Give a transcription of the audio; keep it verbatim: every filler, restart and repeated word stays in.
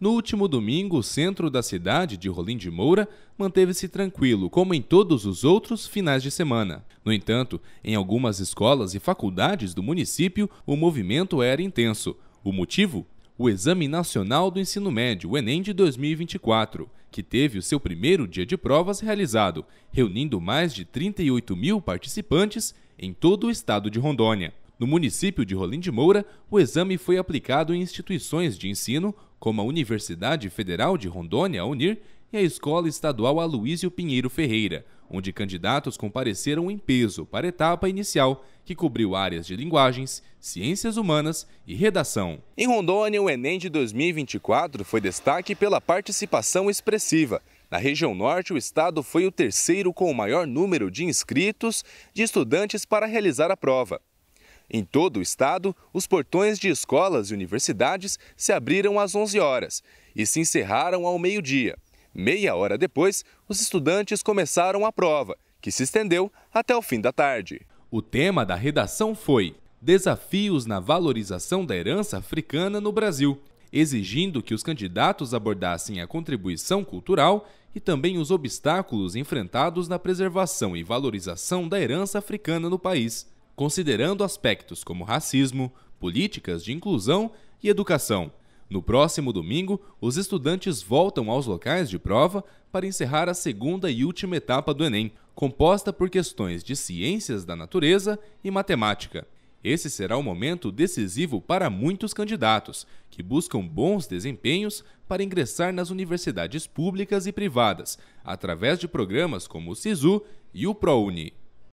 No último domingo, o centro da cidade de Rolim de Moura manteve-se tranquilo, como em todos os outros finais de semana. No entanto, em algumas escolas e faculdades do município, o movimento era intenso. O motivo? O Exame Nacional do Ensino Médio, o Enem de dois mil e vinte e quatro, que teve o seu primeiro dia de provas realizado, reunindo mais de trinta e oito mil participantes em todo o estado de Rondônia. No município de Rolim de Moura, o exame foi aplicado em instituições de ensino, como a Universidade Federal de Rondônia, a U N I R, e a Escola Estadual Aluísio Pinheiro Ferreira, onde candidatos compareceram em peso para a etapa inicial, que cobriu áreas de linguagens, ciências humanas e redação. Em Rondônia, o Enem de dois mil e vinte e quatro foi destaque pela participação expressiva. Na região norte, o estado foi o terceiro com o maior número de inscritos de estudantes para realizar a prova. Em todo o estado, os portões de escolas e universidades se abriram às onze horas e se encerraram ao meio-dia. Meia hora depois, os estudantes começaram a prova, que se estendeu até o fim da tarde. O tema da redação foi Desafios na valorização da herança africana no Brasil, exigindo que os candidatos abordassem a contribuição cultural e também os obstáculos enfrentados na preservação e valorização da herança africana no país, considerando aspectos como racismo, políticas de inclusão e educação. No próximo domingo, os estudantes voltam aos locais de prova para encerrar a segunda e última etapa do Enem, composta por questões de ciências da natureza e matemática. Esse será um momento decisivo para muitos candidatos, que buscam bons desempenhos para ingressar nas universidades públicas e privadas, através de programas como o Sisu e o Prouni.